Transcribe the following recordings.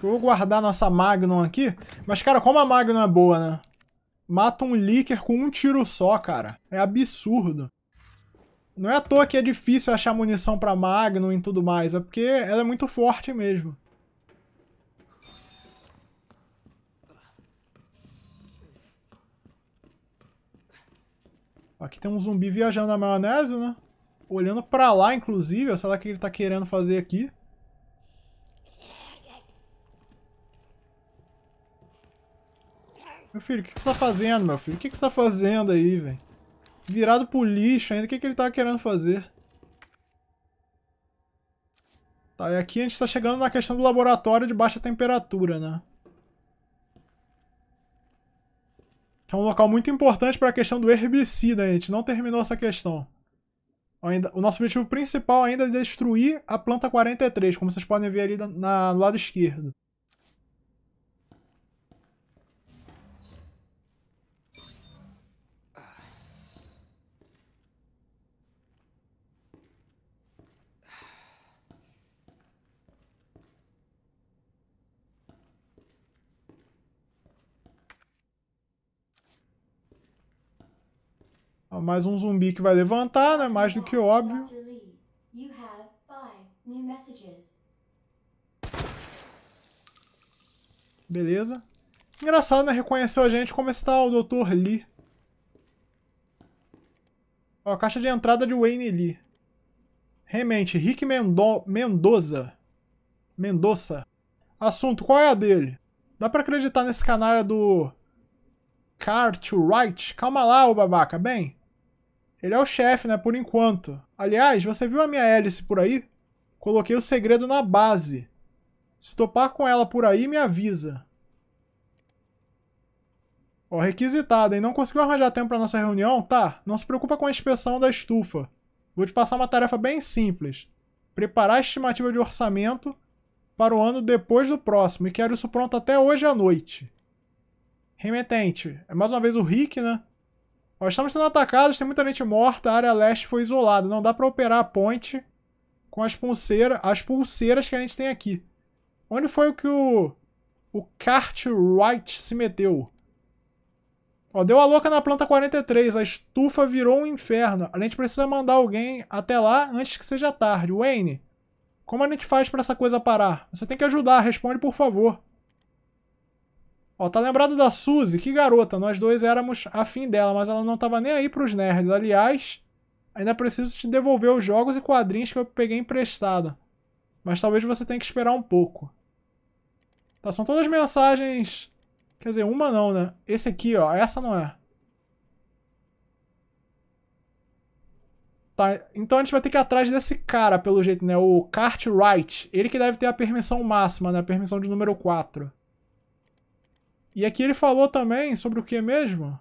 que eu vou guardar nossa Magnum aqui. Mas, cara, como a Magnum é boa, né? Mata um Licker com um tiro só, cara. É absurdo. Não é à toa que é difícil achar munição pra Magnum e tudo mais. É porque ela é muito forte mesmo. Aqui tem um zumbi viajando na maionese, né? Olhando pra lá, inclusive. Sei lá o que ele tá querendo fazer aqui. Meu filho, o que você tá fazendo, meu filho? O que você tá fazendo aí, velho? Virado pro lixo ainda. O que ele tá querendo fazer? Tá, e aqui a gente tá chegando na questão do laboratório de baixa temperatura, né? É um local muito importante para a questão do herbicida, a gente não terminou essa questão. Ainda, o nosso objetivo principal ainda é destruir a planta 43, como vocês podem ver ali no lado esquerdo. Mais um zumbi que vai levantar, né? Mais do que óbvio. Dr. Lee, you have 5 new messages. Beleza. Engraçado, né? Reconheceu a gente como esse tal Dr. Lee. Ó, caixa de entrada de Wayne Lee. Remente, Rick Mendoza. Assunto, qual é a dele? Dá pra acreditar nesse canalha do... Cartwright? Calma lá, ô babaca, bem... Ele é o chefe, né, por enquanto. Aliás, você viu a minha hélice por aí? Coloquei o segredo na base. Se topar com ela por aí, me avisa. Ó, requisitada, hein? Não conseguiu arranjar tempo pra nossa reunião? Tá, não se preocupa com a inspeção da estufa. Vou te passar uma tarefa bem simples. Preparar a estimativa de orçamento para o ano depois do próximo. E quero isso pronto até hoje à noite. Remetente. É mais uma vez o Rick, né? Ó, estamos sendo atacados, tem muita gente morta, a área leste foi isolada. Não dá pra operar a ponte com as pulseiras que a gente tem aqui. Onde foi que o Cartwright se meteu? Ó, deu a louca na planta 43, a estufa virou um inferno. A gente precisa mandar alguém até lá antes que seja tarde. Wayne, como a gente faz pra essa coisa parar? Você tem que ajudar, responde por favor. Ó, tá lembrado da Suzy? Que garota, nós dois éramos afim dela, mas ela não tava nem aí pros nerds. Aliás, ainda preciso te devolver os jogos e quadrinhos que eu peguei emprestado. Mas talvez você tenha que esperar um pouco. Tá, são todas mensagens... Quer dizer, uma não, né? Esse aqui, ó, essa não é. Tá, então a gente vai ter que ir atrás desse cara, pelo jeito, né? O Cartwright. Ele que deve ter a permissão máxima, né? A permissão de número 4. E aqui ele falou também sobre o que mesmo?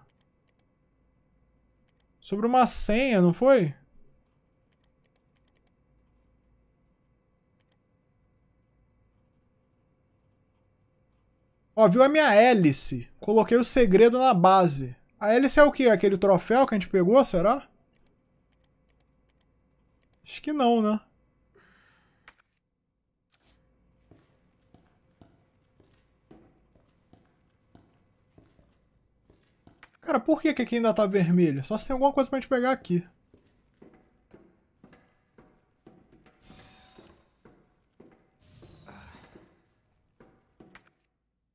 Sobre uma senha, não foi? Ó, viu a minha hélice? Coloquei o segredo na base. A hélice é o quê? Aquele troféu que a gente pegou, será? Acho que não, né? Cara, por que aqui ainda tá vermelho? Só se tem alguma coisa pra gente pegar aqui.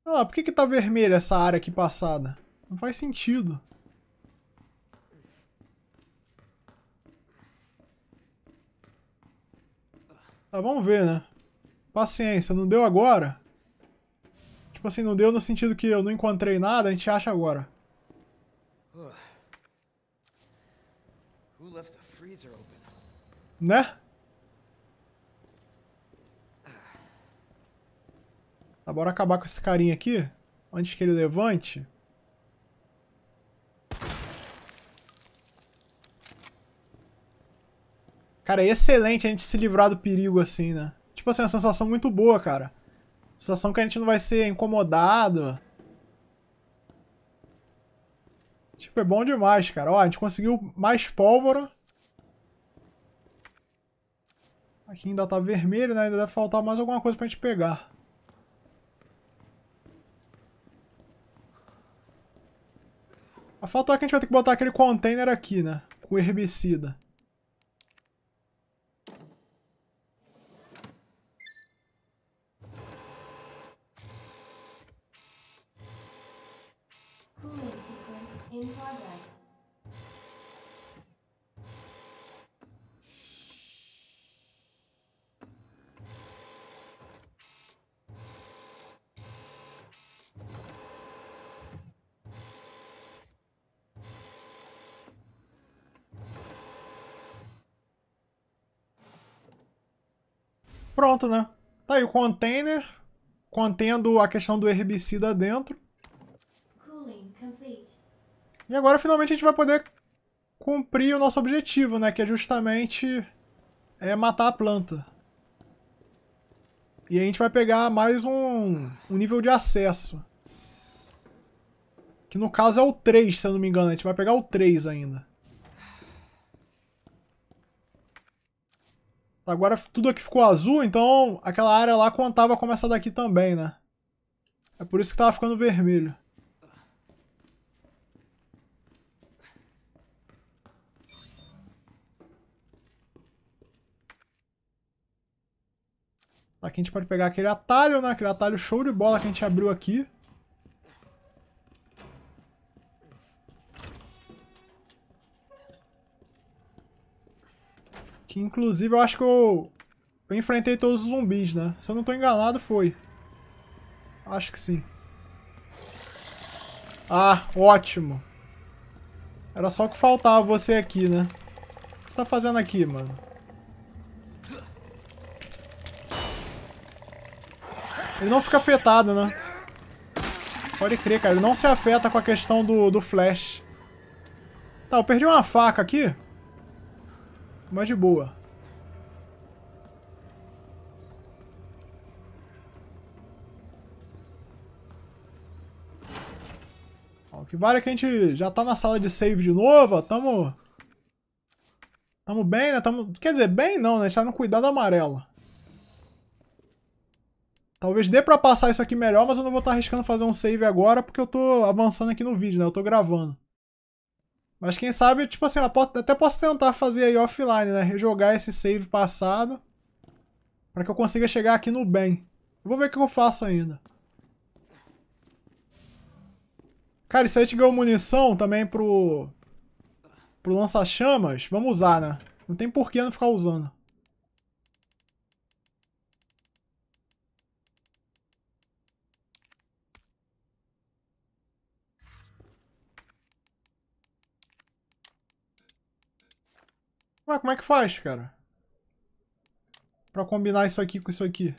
Olha lá, por que tá vermelho essa área aqui passada? Não faz sentido. Tá, vamos ver, né? Paciência, não deu agora? Tipo assim, não deu no sentido que eu não encontrei nada, a gente acha agora. Né? Tá, bora acabar com esse carinha aqui antes que ele levante. Cara, é excelente a gente se livrar do perigo assim, né? Tipo assim, é uma sensação muito boa, cara. Sensação que a gente não vai ser incomodado. Tipo, é bom demais, cara. Ó, a gente conseguiu mais pólvora. Aqui ainda tá vermelho, né? Ainda deve faltar mais alguma coisa pra gente pegar. A falta que a gente vai ter que botar aquele container aqui, né? Com herbicida. Pronto, né? Tá aí o container contendo a questão do herbicida dentro. E agora finalmente a gente vai poder cumprir o nosso objetivo, né? Que é justamente matar a planta. E a gente vai pegar mais um nível de acesso. Que no caso é o 3, se eu não me engano. A gente vai pegar o 3 ainda. Agora tudo aqui ficou azul, então aquela área lá contava como essa daqui também, né? É por isso que tava ficando vermelho. Aqui a gente pode pegar aquele atalho, né? Aquele atalho show de bola que a gente abriu aqui. Que, inclusive, eu acho que eu enfrentei todos os zumbis, né? Se eu não tô enganado, foi. Acho que sim. Ah, ótimo. Era só o que faltava você aqui, né? O que você tá fazendo aqui, mano? Ele não fica afetado, né? Pode crer, cara. Ele não se afeta com a questão do flash. Tá, eu perdi uma faca aqui. Mas de boa. Ó, o que vale é que a gente já tá na sala de save de novo, ó. Tamo bem, né? Quer dizer, bem não, né? A gente tá no cuidado amarelo. Talvez dê pra passar isso aqui melhor, mas eu não vou estar arriscando fazer um save agora, porque eu tô avançando aqui no vídeo, né? Eu tô gravando. Mas quem sabe, tipo assim, eu até posso tentar fazer aí offline, né? Rejogar esse save passado, pra que eu consiga chegar aqui no bem. Eu vou ver o que eu faço ainda. Cara, isso aí a gente ganhou munição também pro lança-chamas. Vamos usar, né? Não tem porquê não ficar usando. Ué, como é que faz, cara? Pra combinar isso aqui com isso aqui.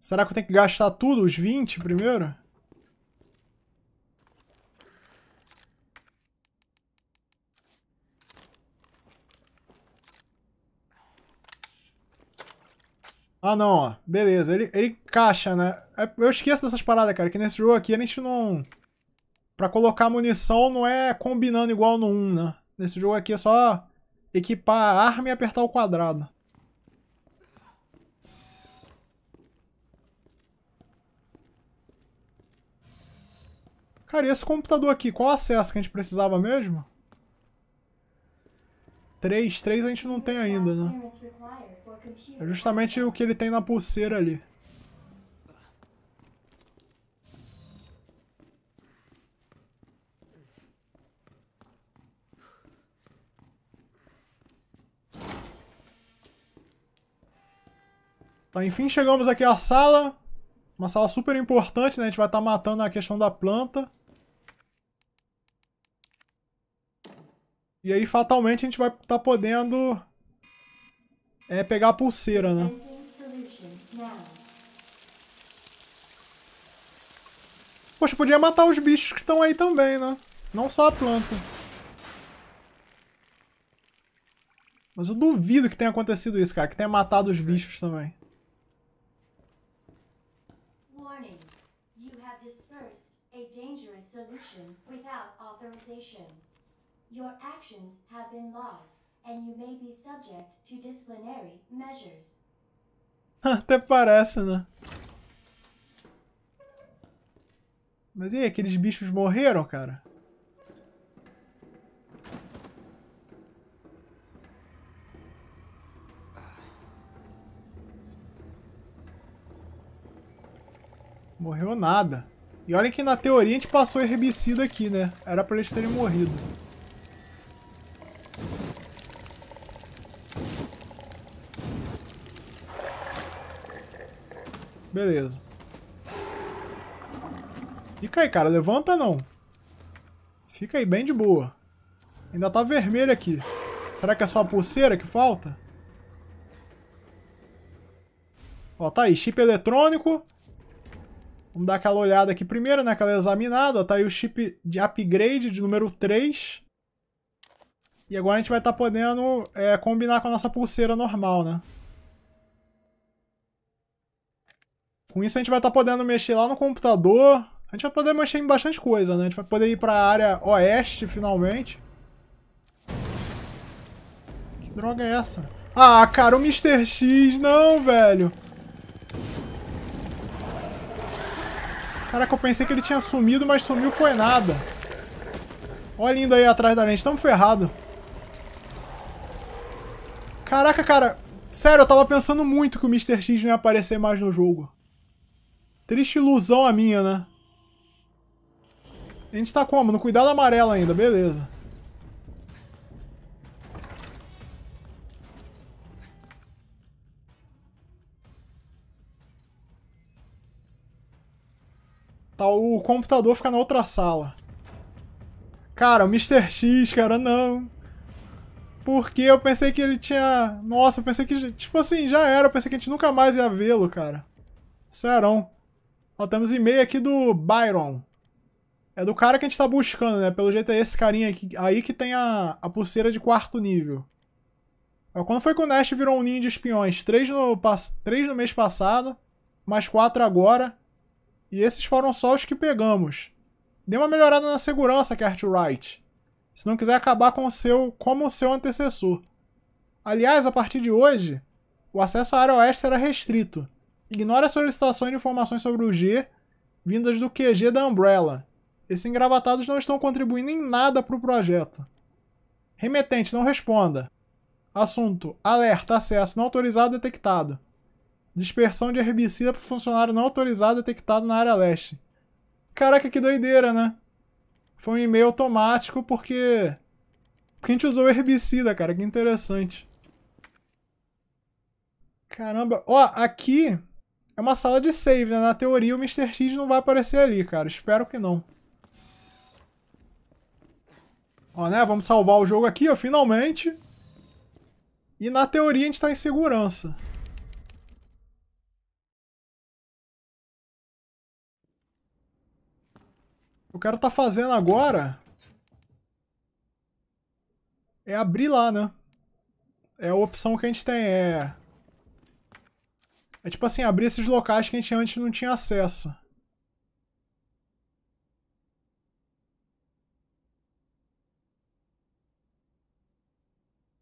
Será que eu tenho que gastar tudo? Os 20 primeiro? Ah, não, ó. Beleza. Ele encaixa, né? Eu esqueço dessas paradas, cara. Que nesse jogo aqui a gente não... Pra colocar munição não é combinando igual no 1, né? Nesse jogo aqui é só... Equipar a arma e apertar o quadrado. Cara, e esse computador aqui? Qual acesso que a gente precisava mesmo? 3 a gente não tem ainda, né? É justamente o que ele tem na pulseira ali. Tá, enfim, chegamos aqui à sala. Uma sala super importante, né? A gente vai estar matando a questão da planta. E aí, fatalmente, a gente vai estar podendo pegar a pulseira, né? Poxa, podia matar os bichos que estão aí também, né? Não só a planta. Mas eu duvido que tenha acontecido isso, cara. Que tenha matado os bichos também. Without authorization. Your actions have been logged and you may be subject to disciplinary measures. Até parece, né? Mas e aí, aqueles bichos morreram, cara? Morreu nada. E olha que na teoria a gente passou herbicida aqui, né? Era pra eles terem morrido. Beleza. Fica aí, cara. Levanta não. Fica aí, bem de boa. Ainda tá vermelho aqui. Será que é só a pulseira que falta? Ó, tá aí, chip eletrônico. Vamos dar aquela olhada aqui primeiro, né? Aquela examinada. Ó, tá aí o chip de upgrade de número 3. E agora a gente vai estar podendo combinar com a nossa pulseira normal, né? Com isso a gente vai estar podendo mexer lá no computador. A gente vai poder mexer em bastante coisa, né? A gente vai poder ir pra área oeste, finalmente. Que droga é essa? Ah, cara, o Mr. X, não, velho. Caraca, eu pensei que ele tinha sumido, mas sumiu foi nada. Olha indo aí atrás da gente, estamos ferrados. Caraca, cara, sério, eu tava pensando muito que o Mr. X não ia aparecer mais no jogo. Triste ilusão a minha, né? A gente tá como? No cuidado amarelo ainda, beleza. Tá, o computador fica na outra sala. Cara, o Mr. X, cara, não. Porque eu pensei que ele tinha... Nossa, eu pensei que... Tipo assim, já era. Eu pensei que a gente nunca mais ia vê-lo, cara. Serão. Ó, temos e-mail aqui do Byron. É do cara que a gente tá buscando, né? Pelo jeito é esse carinha aqui, aí que tem a pulseira de 4º nível. Ó, quando foi que o Nest virou um ninho de espiões? 3 no mês passado, mais 4 agora. E esses foram só os que pegamos. Dê uma melhorada na segurança, Cartwright. Se não quiser acabar com o seu, como o seu antecessor. Aliás, a partir de hoje, o acesso à área oeste será restrito. Ignore as solicitações de informações sobre o G, vindas do QG da Umbrella. Esses engravatados não estão contribuindo em nada para o projeto. Remetente, não responda. Assunto: alerta, acesso não autorizado detectado. Dispersão de herbicida para funcionário não autorizado detectado na área leste. Caraca, que doideira, né? Foi um e-mail automático porque a gente usou herbicida, cara. Que interessante. Caramba. Ó, aqui é uma sala de save, né? Na teoria o Mr. X não vai aparecer ali, cara. Espero que não. Ó, né? Vamos salvar o jogo aqui, ó. Finalmente. E na teoria a gente tá em segurança. O que eu quero tá fazendo agora é abrir lá, né? É a opção que a gente tem, é tipo assim, abrir esses locais que a gente antes não tinha acesso.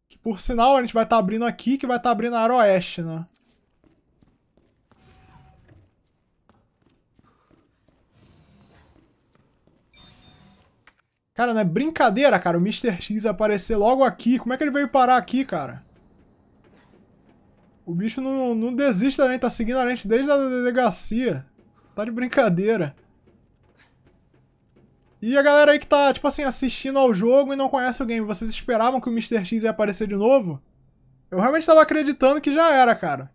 Que, por sinal, a gente vai estar abrindo aqui, que vai estar abrindo a área oeste, né? Cara, não é brincadeira, cara, o Mr. X aparecer logo aqui. Como é que ele veio parar aqui, cara? O bicho não desiste da gente, tá seguindo a gente desde a delegacia. Tá de brincadeira. E a galera aí que tá, tipo assim, assistindo ao jogo e não conhece o game, vocês esperavam que o Mr. X ia aparecer de novo? Eu realmente tava acreditando que já era, cara.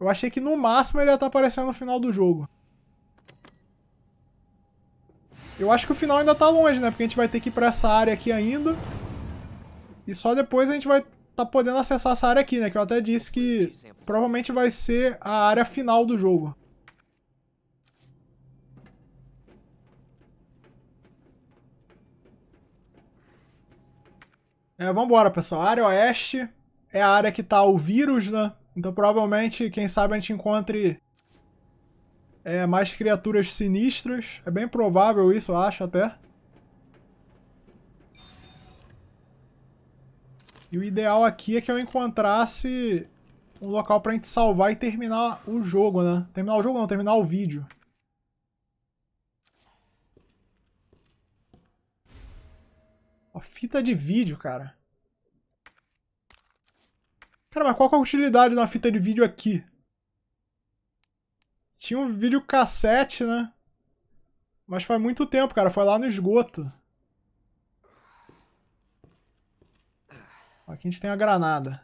Eu achei que no máximo ele ia estar aparecendo no final do jogo. Eu acho que o final ainda tá longe, né? Porque a gente vai ter que ir pra essa área aqui ainda. E só depois a gente vai tá podendo acessar essa área aqui, né? Que eu até disse que provavelmente vai ser a área final do jogo. É, vambora, pessoal. A área oeste é a área que tá o vírus, né? Então provavelmente, quem sabe, a gente encontre... mais criaturas sinistras. É bem provável isso, eu acho, até. E o ideal aqui é que eu encontrasse um local pra gente salvar e terminar o jogo, né? Terminar o jogo não, terminar o vídeo. Ó, fita de vídeo, cara. Cara, mas qual que é a utilidade de uma fita de vídeo aqui? Tinha um videocassete, né? Mas faz muito tempo, cara. Foi lá no esgoto. Aqui a gente tem a granada.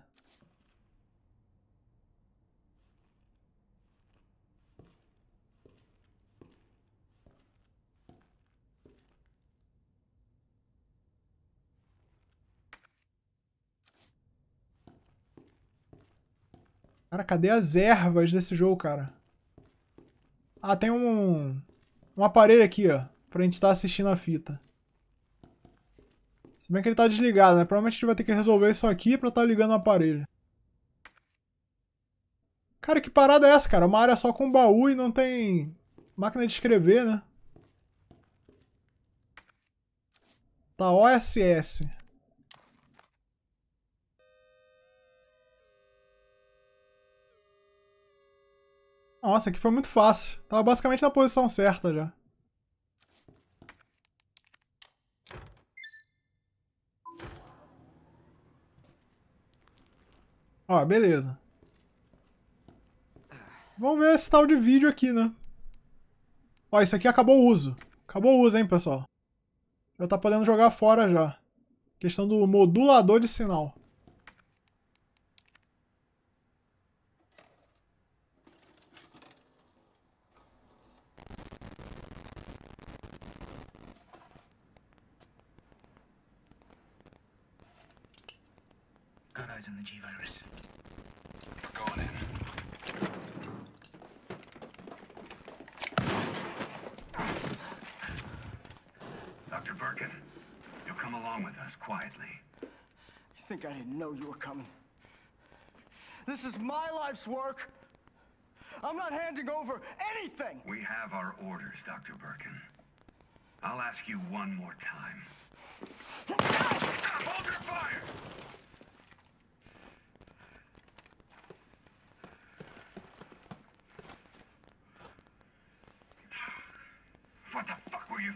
Cara, cadê as ervas desse jogo, cara? Ah, tem um aparelho aqui, ó, pra gente estar assistindo a fita. Se bem que ele tá desligado, né? Provavelmente a gente vai ter que resolver isso aqui pra estar ligando o aparelho. Cara, que parada é essa, cara? Uma área só com baú e não tem máquina de escrever, né? Tá, OSS. Nossa, aqui foi muito fácil. Tava basicamente na posição certa já. Ó, beleza. Vamos ver esse tal de vídeo aqui, né? Ó, isso aqui acabou o uso. Acabou o uso, hein, pessoal? Já tá podendo jogar fora já. Questão do modulador de sinal. The G-Virus. We're going in. Dr. Birkin, you'll come along with us quietly. You think I didn't know you were coming? This is my life's work. I'm not handing over anything. We have our orders, Dr. Birkin. I'll ask you one more time. Hold your fire!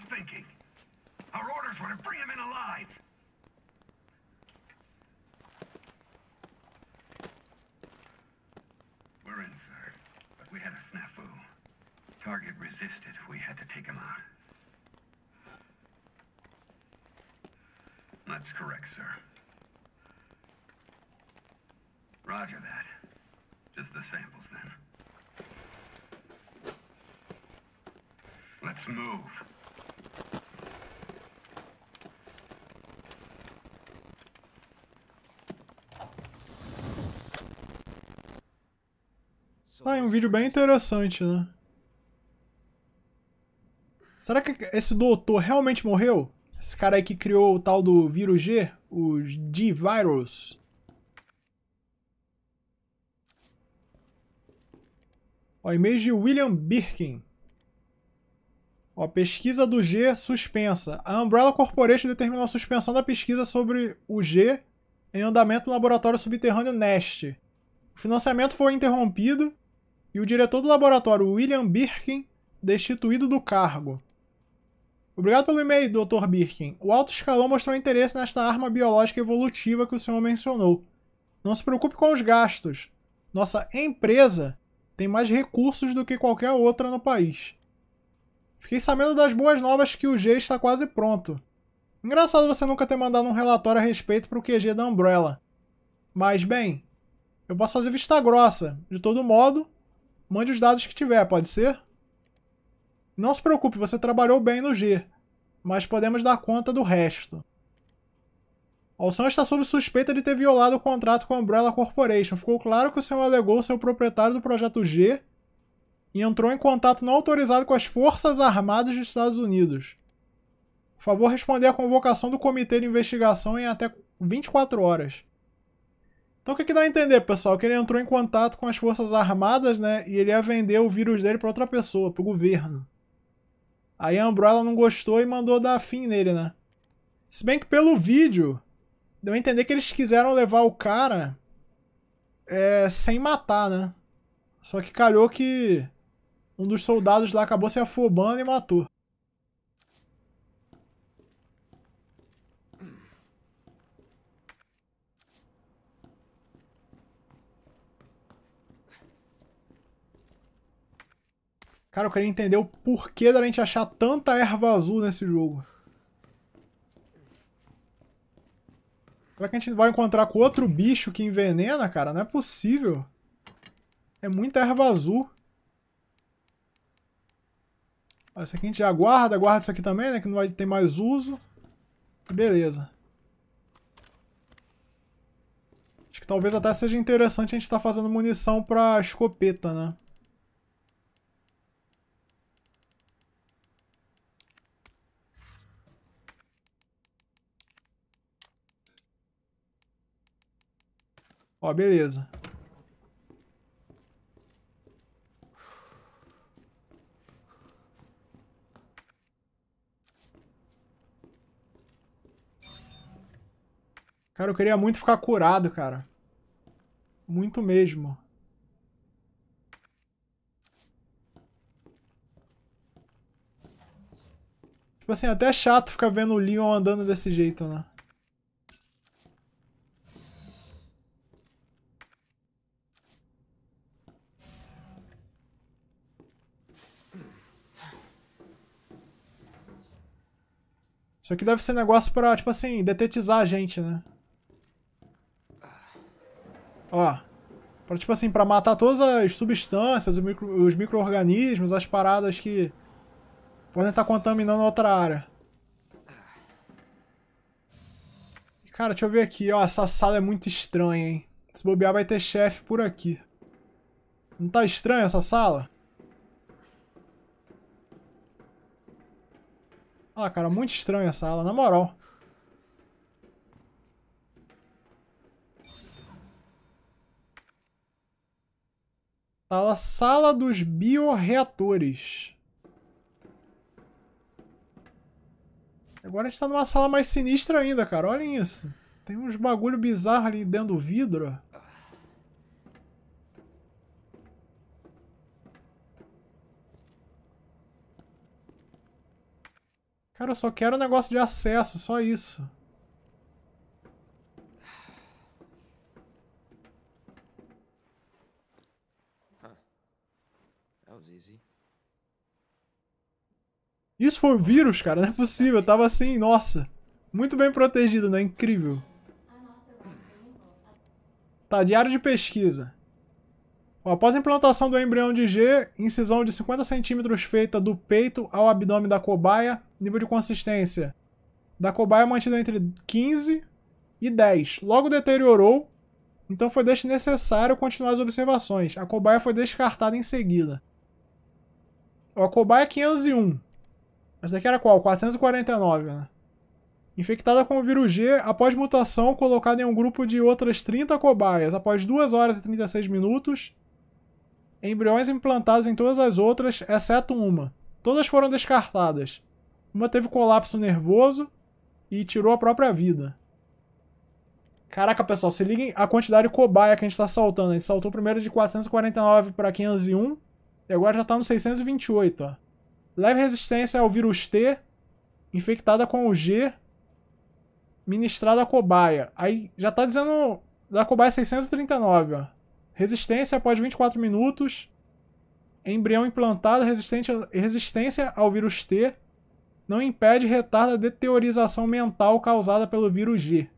Thinking. Our orders were to bring him in alive. We're in, sir, but we had a snafu. Target resisted. We had to take him out. That's correct, sir. Roger that. Just the samples, then. Let's move. Ah, é um vídeo bem interessante, né? Será que esse doutor realmente morreu? Esse cara aí que criou o tal do vírus G? O G-Virus? Ó, e-mail de William Birkin. Ó, pesquisa do G suspensa. A Umbrella Corporation determinou a suspensão da pesquisa sobre o G em andamento no laboratório subterrâneo Nest. O financiamento foi interrompido e o diretor do laboratório, William Birkin, destituído do cargo. Obrigado pelo e-mail, Dr. Birkin. O alto escalão mostrou interesse nesta arma biológica evolutiva que o senhor mencionou. Não se preocupe com os gastos. Nossa empresa tem mais recursos do que qualquer outra no país. Fiquei sabendo das boas novas que o G está quase pronto. Engraçado você nunca ter mandado um relatório a respeito para o QG da Umbrella. Mas, bem, eu posso fazer vista grossa. De todo modo, mande os dados que tiver, pode ser? Não se preocupe, você trabalhou bem no G, mas podemos dar conta do resto. O senhor está sob suspeita de ter violado o contrato com a Umbrella Corporation. Ficou claro que o senhor alegou ser o proprietário do projeto G e entrou em contato não autorizado com as Forças Armadas dos Estados Unidos. Por favor, responder à convocação do Comitê de Investigação em até 24 horas. Então o que dá a entender, pessoal? Que ele entrou em contato com as Forças Armadas, né? E ele ia vender o vírus dele para outra pessoa, para o governo. Aí a Umbrella não gostou e mandou dar fim nele, né? Se bem que pelo vídeo, deu a entender que eles quiseram levar o cara sem matar, né? Só que calhou que um dos soldados lá acabou se afobando e matou. Cara, eu queria entender o porquê da gente achar tanta erva azul nesse jogo. Será que a gente vai encontrar com outro bicho que envenena, cara? Não é possível. É muita erva azul. Olha, isso aqui a gente já guarda. Guarda isso aqui também, né? Que não vai ter mais uso. Beleza. Acho que talvez até seja interessante a gente estar fazendo munição pra escopeta, né? Ó, beleza. Cara, eu queria muito ficar curado, cara. Muito mesmo. Tipo assim, até é chato ficar vendo o Leon andando desse jeito, né? Isso aqui deve ser negócio pra, tipo assim, detetizar a gente, né? Ó, pra, tipo assim, pra matar todas as substâncias, os micro-organismos, as paradas que podem estar contaminando outra área. Cara, deixa eu ver aqui, ó, essa sala é muito estranha, hein? Se bobear vai ter chefe por aqui. Não tá estranha essa sala? Ah, cara, muito estranha essa sala, na moral. Sala dos biorreatores. Agora a gente tá numa sala mais sinistra ainda, cara. Olhem isso. Tem uns bagulho bizarro ali dentro do vidro. Cara, eu só quero um negócio de acesso, só isso. Isso foi um vírus, cara? Não é possível. Eu tava assim, nossa. Muito bem protegido, né? Incrível. Tá, diário de pesquisa. Após a implantação do embrião de G, incisão de 50 cm feita do peito ao abdômen da cobaia, nível de consistência da cobaia mantido entre 15 e 10. Logo deteriorou, então foi desnecessário continuar as observações. A cobaia foi descartada em seguida. A cobaia 501. Essa daqui era qual? 449, né? Infectada com o vírus G, após mutação, colocada em um grupo de outras 30 cobaias. Após 2 horas e 36 minutos... Embriões implantados em todas as outras, exceto uma. Todas foram descartadas. Uma teve colapso nervoso e tirou a própria vida. Caraca, pessoal, se liguem a quantidade de cobaia que a gente tá saltando. A gente saltou primeiro de 449 para 501 e agora já tá no 628, ó. Leve resistência ao vírus T, infectada com o G, ministrada a cobaia. Aí já tá dizendo da cobaia 639, ó. Resistência após 24 minutos. Embrião implantado resistente resistência ao vírus T. Não impede e retarda a deteriorização mental causada pelo vírus G.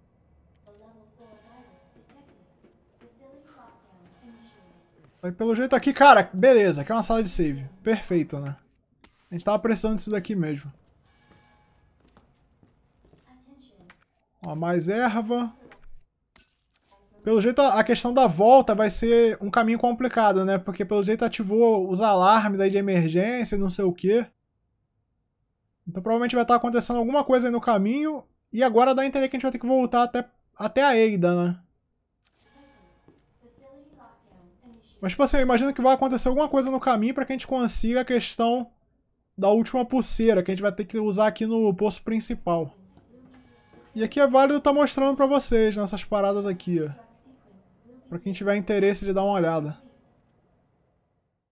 Aí, pelo jeito aqui, cara, beleza. Aqui é uma sala de save. Perfeito, né? A gente tava precisando disso daqui mesmo. Ó, mais erva. Pelo jeito, a questão da volta vai ser um caminho complicado, né? Porque pelo jeito ativou os alarmes aí de emergência e não sei o quê. Então provavelmente vai estar acontecendo alguma coisa aí no caminho. E agora dá a entender que a gente vai ter que voltar até a Eida, né? Mas tipo assim, eu imagino que vai acontecer alguma coisa no caminho pra que a gente consiga a questão da última pulseira, que a gente vai ter que usar aqui no poço principal. E aqui é válido estar mostrando pra vocês, nessas paradas aqui, ó. Pra quem tiver interesse de dar uma olhada.